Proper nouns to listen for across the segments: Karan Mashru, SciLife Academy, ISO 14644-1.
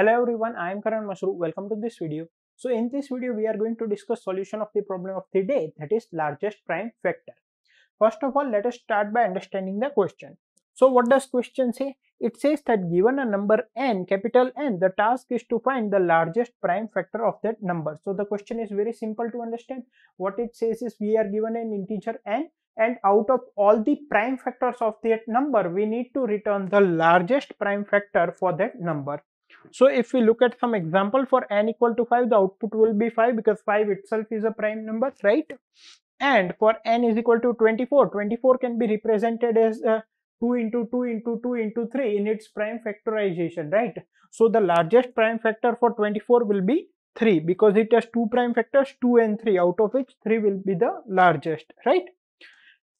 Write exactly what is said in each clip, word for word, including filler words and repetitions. Hello everyone, I am Karan Mashru. Welcome to this video. So in this video we are going to discuss solution of the problem of the day, that is largest prime factor. First of all, let us start by understanding the question. So what does question say? It says that given a number n, capital N, the task is to find the largest prime factor of that number. So the question is very simple to understand. What it says is we are given an integer n, and out of all the prime factors of that number we need to return the largest prime factor for that number. So if we look at some example, for n equal to five, the output will be five because five itself is a prime number, right? And for n is equal to twenty-four, twenty-four can be represented as uh, two into two into two into three in its prime factorization, right? So the largest prime factor for twenty-four will be three because it has two prime factors, two and three, out of which three will be the largest, right?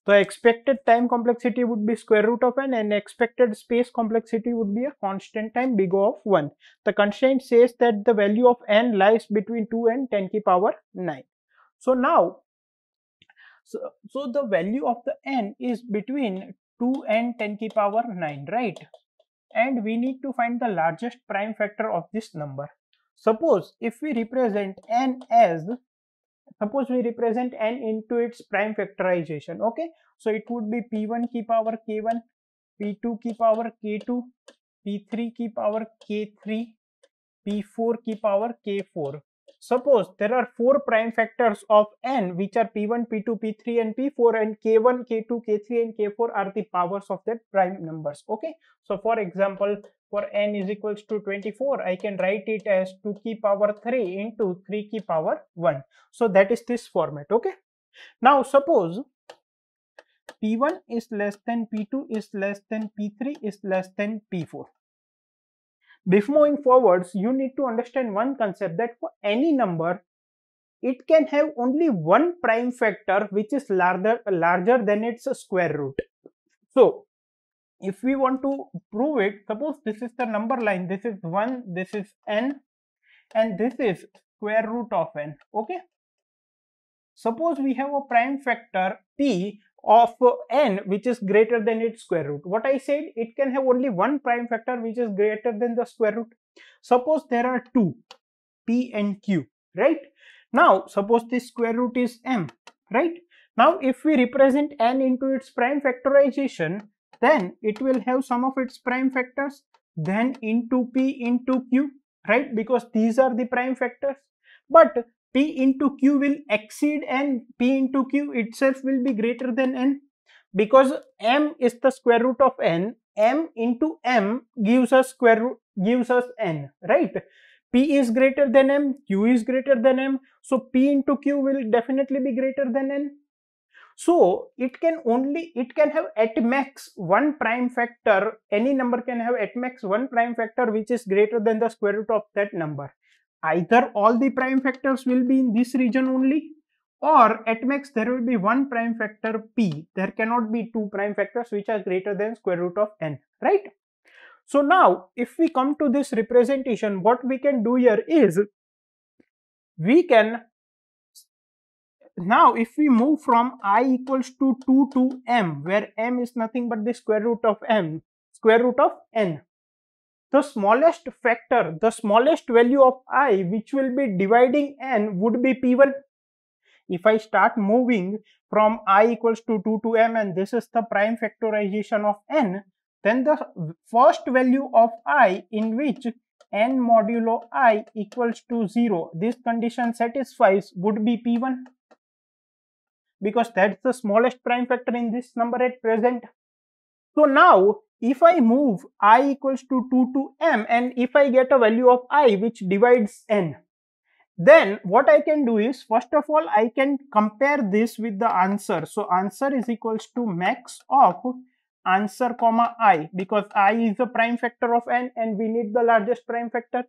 The expected time complexity would be square root of n, and expected space complexity would be a constant time big O of one. The constraint says that the value of n lies between two and ten to the power nine. So now, so, so the value of the n is between two and ten to the power nine, right? And we need to find the largest prime factor of this number. Suppose if we represent n as Suppose we represent n into its prime factorization, okay? So it would be p one to the power k one, p two to the power k two, p three to the power k three, p four to the power k four. Suppose there are four prime factors of n, which are p one, p two, p three and p four, and k one, k two, k three and k four are the powers of that prime numbers, okay? So for example, for n is equals to twenty-four, I can write it as two to the power three into three to the power one. So that is this format, okay? Now suppose p one is less than p two is less than p three is less than p four. Before moving forwards, you need to understand one concept, that for any number, it can have only one prime factor which is larger, larger than its square root. So if we want to prove it, suppose this is the number line, this is one, this is n, and this is square root of n, okay? Suppose we have a prime factor p of n which is greater than its square root. What I said, it can have only one prime factor which is greater than the square root. Suppose there are two, p and q, right? Now suppose this square root is m, right? Now if we represent n into its prime factorization, then it will have some of its prime factors, then into p into q, right? Because these are the prime factors. But p into q will exceed n, p into q itself will be greater than n. Because m is the square root of n, m into m gives us square root, gives us n, right? P is greater than m, q is greater than m, so p into q will definitely be greater than n. So it can only, it can have at max one prime factor, any number can have at max one prime factor which is greater than the square root of that number. Either all the prime factors will be in this region only, or at max there will be one prime factor p. There cannot be two prime factors which are greater than square root of n, right? So now if we come to this representation, what we can do here is, we can now, if we move from I equals to two to m, where m is nothing but the square root of m, square root of n, the smallest factor, the smallest value of I which will be dividing n would be p one. If I start moving from I equals to two to m, and this is the prime factorization of n, then the first value of I, in which n modulo I equals to zero, this condition satisfies, would be p one. Because that's the smallest prime factor in this number at present. So now, if I move I equals to two to m, and if I get a value of I which divides n, then what I can do is, first of all, I can compare this with the answer. So answer is equals to max of answer comma I, because I is the prime factor of n and we need the largest prime factor.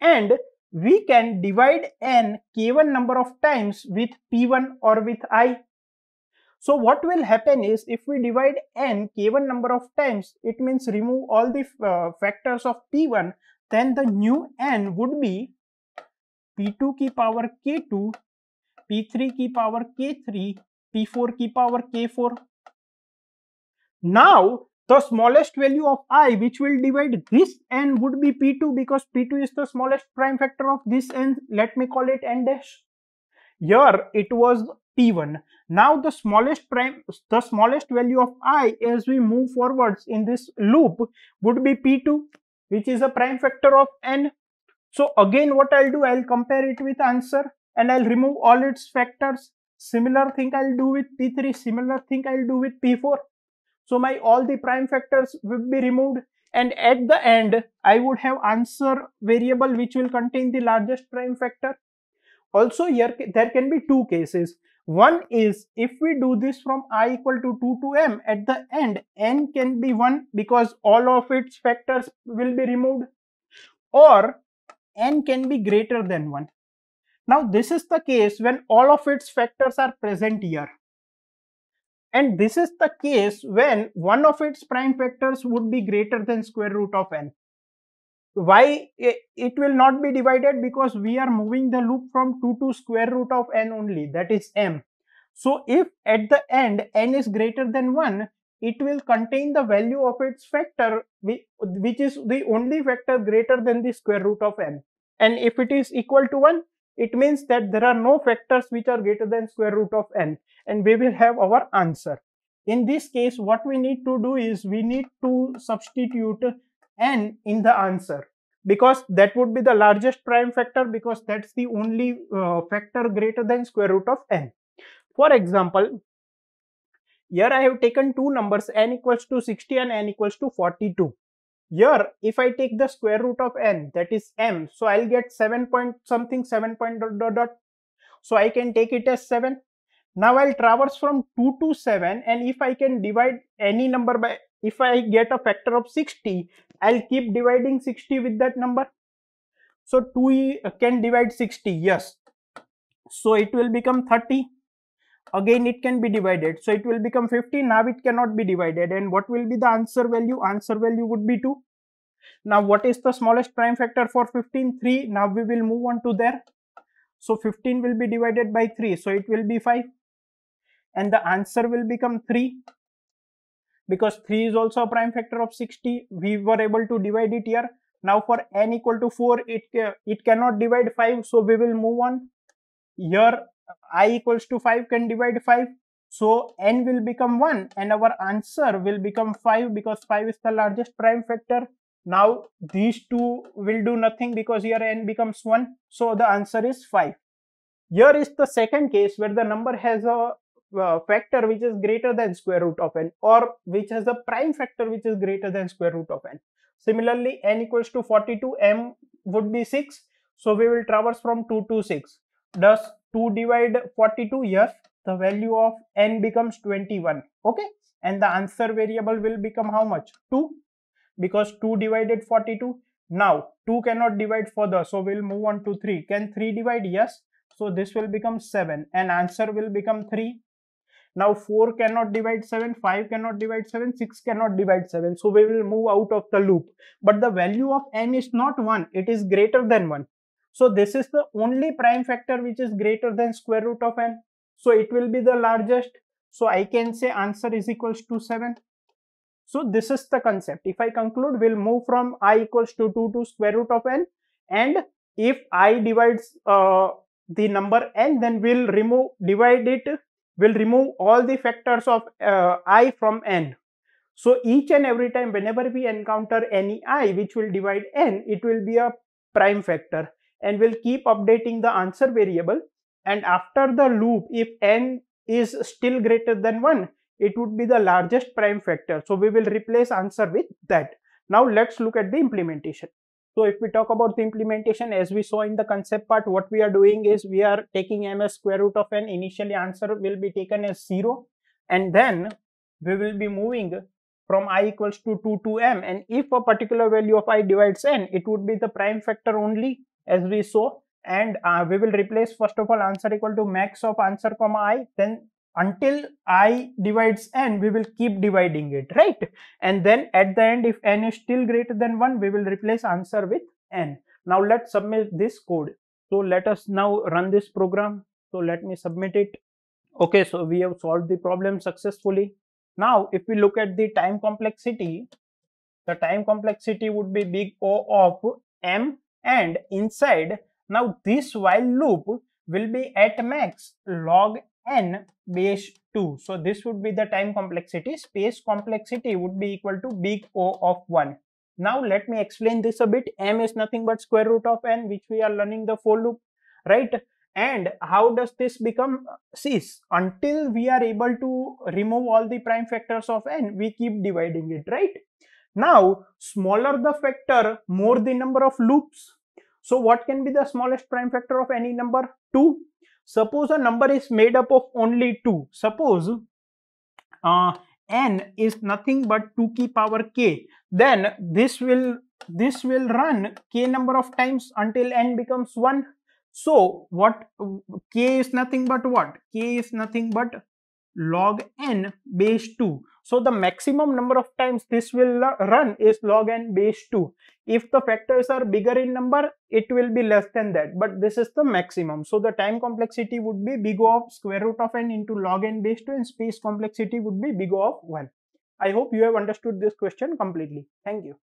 And we can divide n k one number of times with p one or with I. So what will happen is, if we divide n k one number of times, it means remove all the uh, factors of p one, then the new n would be p two to the power k two, p three to the power k three, p four to the power k four. Now So smallest value of I, which will divide this n, would be P two, because P two is the smallest prime factor of this n. Let me call it n dash. Here it was P one. Now the smallest prime, the smallest value of I as we move forwards in this loop would be P two, which is a prime factor of n. So again what I'll do, I'll compare it with answer and I'll remove all its factors. Similar thing I'll do with P three, similar thing I'll do with P four. So my all the prime factors will be removed, and at the end I would have answer variable which will contain the largest prime factor. Also here there can be two cases. One is if we do this from I equal to two to m, at the end n can be one because all of its factors will be removed, or n can be greater than one. Now this is the case when all of its factors are present here. And this is the case when one of its prime factors would be greater than square root of n. Why it will not be divided? Because we are moving the loop from two to square root of n only, that is m. So if at the end n is greater than one, it will contain the value of its factor which is the only factor greater than the square root of n. And if it is equal to one, it means that there are no factors which are greater than square root of n, and we will have our answer. In this case, what we need to do is we need to substitute n in the answer, because that would be the largest prime factor, because that's the only uh, factor greater than square root of n. For example, here I have taken two numbers, n equals to sixty and n equals to forty-two. Here, if I take the square root of n, that is m, so I'll get seven point something, seven point dot dot dot. So I can take it as seven. Now I'll traverse from two to seven, and if I can divide any number by, if I get a factor of sixty, I'll keep dividing sixty with that number. So two can divide sixty, yes. So it will become thirty. Again it can be divided, so it will become fifty. Now it cannot be divided, and what will be the answer value? Answer value would be two. Now what is the smallest prime factor for fifteen? three. Now we will move on to there. So fifteen will be divided by three, so it will be five, and the answer will become three, because three is also a prime factor of sixty. We were able to divide it here. Now for n equal to four, it, it cannot divide five, so we will move on. Here I equals to five can divide five, so n will become one and our answer will become five, because five is the largest prime factor. Now these two will do nothing, because here n becomes one, so the answer is five. Here is the second case where the number has a uh, factor which is greater than square root of n, or which has a prime factor which is greater than square root of n. Similarly, n equals to forty-two, m would be six, so we will traverse from two to six. Thus two divide forty-two, yes, the value of n becomes twenty-one, okay, and the answer variable will become how much? two, because two divided forty-two. Now two cannot divide further, so we'll move on to three. Can three divide? Yes, so this will become seven and answer will become three. Now four cannot divide seven, five cannot divide seven, six cannot divide seven, so we will move out of the loop. But the value of n is not one, it is greater than one. So this is the only prime factor which is greater than square root of n. So it will be the largest. So I can say answer is equals to seven. So this is the concept. If I conclude, we'll move from I equals to two to square root of n. And if I divides uh, the number n, then we'll remove, divide it, we'll remove all the factors of uh, I from n. So each and every time whenever we encounter any I which will divide n, it will be a prime factor. And we'll keep updating the answer variable, and after the loop, if n is still greater than one, it would be the largest prime factor. So we will replace answer with that. Now let's look at the implementation. So if we talk about the implementation, as we saw in the concept part, what we are doing is we are taking m as square root of n. Initially answer will be taken as zero, and then we will be moving from I equals to two to m, and if a particular value of I divides n, it would be the prime factor only, as we saw. And uh, we will replace first of all answer equal to max of answer comma I, then until I divides n we will keep dividing it, right? And then at the end, if n is still greater than one, we will replace answer with n. Now let's submit this code. So let us now run this program. So let me submit it. Okay, so we have solved the problem successfully. Now, if we look at the time complexity, the time complexity would be big O of m, and inside, now this while loop will be at max log n base two. So this would be the time complexity. Space complexity would be equal to big O of one. Now let me explain this a bit. M is nothing but square root of n, which we are learning the for loop, right? And how does this become cease? Until we are able to remove all the prime factors of n, we keep dividing it, right? Now, smaller the factor, more the number of loops. So what can be the smallest prime factor of any number? two. Suppose a number is made up of only two. Suppose uh, n is nothing but two ki power k. Then this will, this will run k number of times until n becomes one. So what k is nothing but what? K is nothing but log n base two. So the maximum number of times this will run is log n base two. If the factors are bigger in number, it will be less than that, but this is the maximum. So the time complexity would be big O of square root of n into log n base two, and space complexity would be big O of one. I hope you have understood this question completely. Thank you.